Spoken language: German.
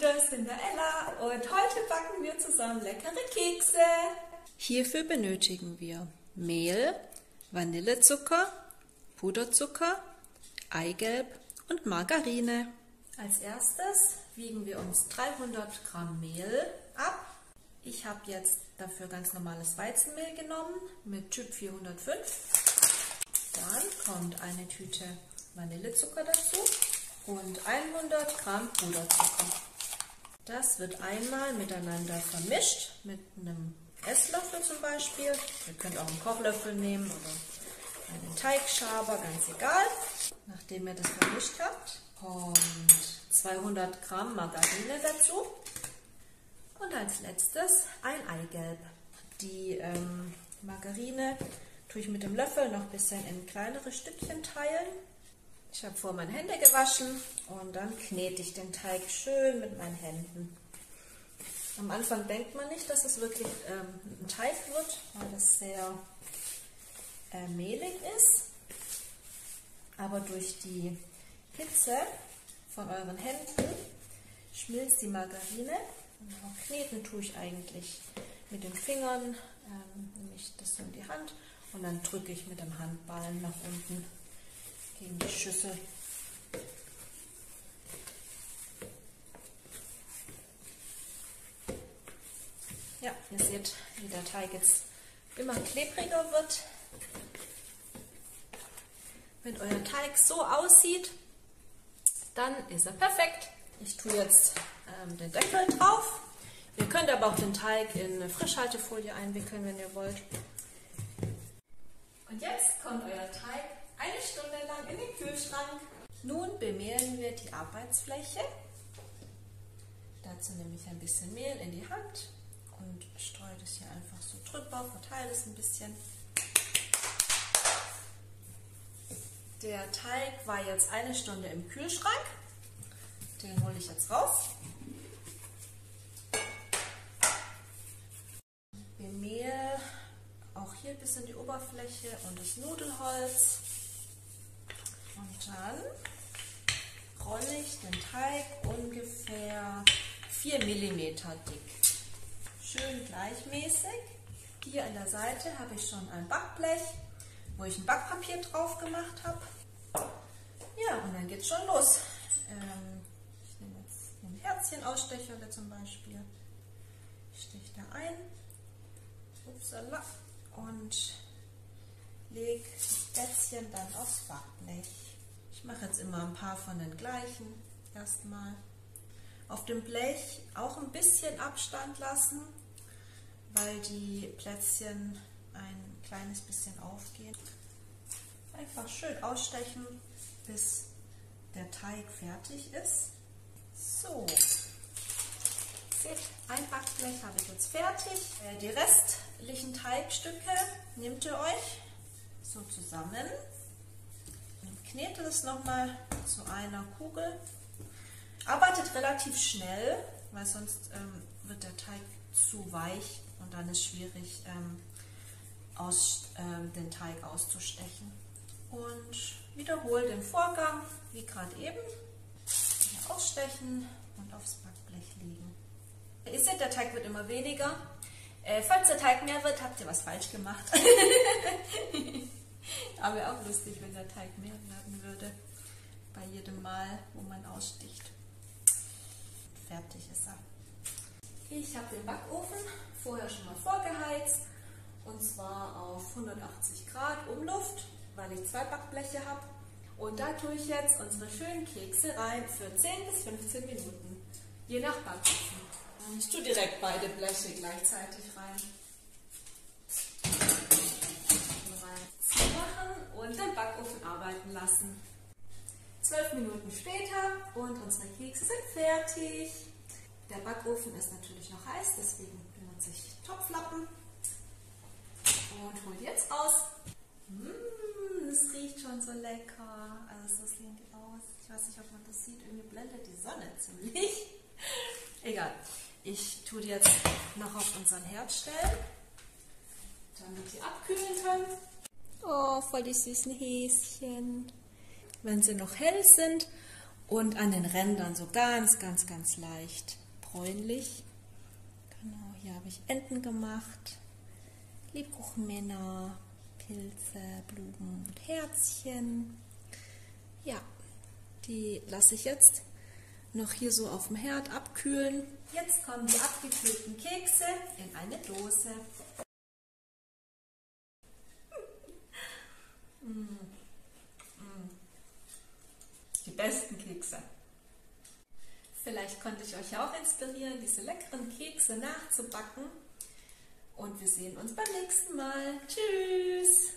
wieder Cinderella und heute backen wir zusammen leckere Kekse. Hierfür benötigen wir Mehl, Vanillezucker, Puderzucker, Eigelb und Margarine. Als erstes wiegen wir uns 300 Gramm Mehl ab. Ich habe jetzt dafür ganz normales Weizenmehl genommen mit Typ 405. Dann kommt eine Tüte Vanillezucker dazu und 100 Gramm Puderzucker. Das wird einmal miteinander vermischt mit einem Esslöffel zum Beispiel. Ihr könnt auch einen Kochlöffel nehmen oder einen Teigschaber, ganz egal. Nachdem ihr das vermischt habt, kommt 200 Gramm Margarine dazu. Und als letztes ein Eigelb. Die Margarine tue ich mit dem Löffel noch ein bisschen in kleinere Stückchen teilen. Ich habe vorher meine Hände gewaschen und dann knete ich den Teig schön mit meinen Händen. Am Anfang denkt man nicht, dass es wirklich ein Teig wird, weil es sehr mehlig ist. Aber durch die Hitze von euren Händen schmilzt die Margarine. Kneten tue ich eigentlich mit den Fingern, nehme ich das in die Hand und dann drücke ich mit dem Handballen nach unten gegen die Schüssel. Ja, ihr seht, wie der Teig jetzt immer klebriger wird. Wenn euer Teig so aussieht, dann ist er perfekt. Ich tue jetzt den Deckel drauf. Ihr könnt aber auch den Teig in eine Frischhaltefolie einwickeln, wenn ihr wollt. Und jetzt kommt euer Teig eine Stunde lang in den Kühlschrank. Nun bemehlen wir die Arbeitsfläche. Dazu nehme ich ein bisschen Mehl in die Hand und streue das hier einfach so drüber, verteile es ein bisschen. Der Teig war jetzt eine Stunde im Kühlschrank. Den hole ich jetzt raus. Wir mehlen auch hier ein bisschen die Oberfläche und das Nudelholz. Und dann rolle ich den Teig ungefähr 4 mm dick. Schön gleichmäßig. Hier an der Seite habe ich schon ein Backblech, wo ich ein Backpapier drauf gemacht habe. Ja, und dann geht's schon los. Ich nehme jetzt den Herzchenausstecher zum Beispiel, steche da ein, upsala, und lege das Plätzchen dann aufs Backblech. Ich mache jetzt immer ein paar von den gleichen erstmal. Auf dem Blech auch ein bisschen Abstand lassen, weil die Plätzchen ein kleines bisschen aufgehen. Einfach schön ausstechen, bis der Teig fertig ist. So, seht, ein Backblech habe ich jetzt fertig. Die restlichen Teigstücke nehmt ihr euch so zusammen, knetet es nochmal zu einer Kugel. Arbeitet relativ schnell, weil sonst wird der Teig zu weich und dann ist schwierig, den Teig auszustechen. Und wiederhole den Vorgang wie gerade eben. Hier ausstechen und aufs Backblech legen. Ihr seht, der Teig wird immer weniger. Falls der Teig mehr wird, habt ihr was falsch gemacht. Aber wäre auch lustig, wenn der Teig mehr werden würde. Bei jedem Mal, wo man aussticht. Fertig ist er. Ich habe den Backofen vorher schon mal vorgeheizt. Und zwar auf 180 Grad Umluft, weil ich 2 Backbleche habe. Und da tue ich jetzt unsere schönen Kekse rein für 10 bis 15 Minuten, je nach Backofen. Ich tue direkt beide Bleche gleichzeitig rein. Zumachen und den Backofen arbeiten lassen. 12 Minuten später und unsere Kekse sind fertig. Der Backofen ist natürlich noch heiß, deswegen benutze ich Topflappen und hole die jetzt aus. Es riecht schon so lecker. Also so sehen die aus. Ich weiß nicht, ob man das sieht. Irgendwie blendet die Sonne ziemlich. Egal. Ich tue die jetzt noch auf unseren Herd stellen, damit die abkühlen können. Oh, voll die süßen Häschen. Wenn sie noch hell sind und an den Rändern so ganz, ganz, ganz leicht bräunlich. Genau, hier habe ich Enten gemacht, Liebkuchenmänner, Pilze, Blumen und Herzchen. Ja, die lasse ich jetzt noch hier so auf dem Herd abkühlen. Jetzt kommen die abgekühlten Kekse in eine Dose. Die besten Kekse. Vielleicht konnte ich euch ja auch inspirieren, diese leckeren Kekse nachzubacken. Und wir sehen uns beim nächsten Mal. Tschüss!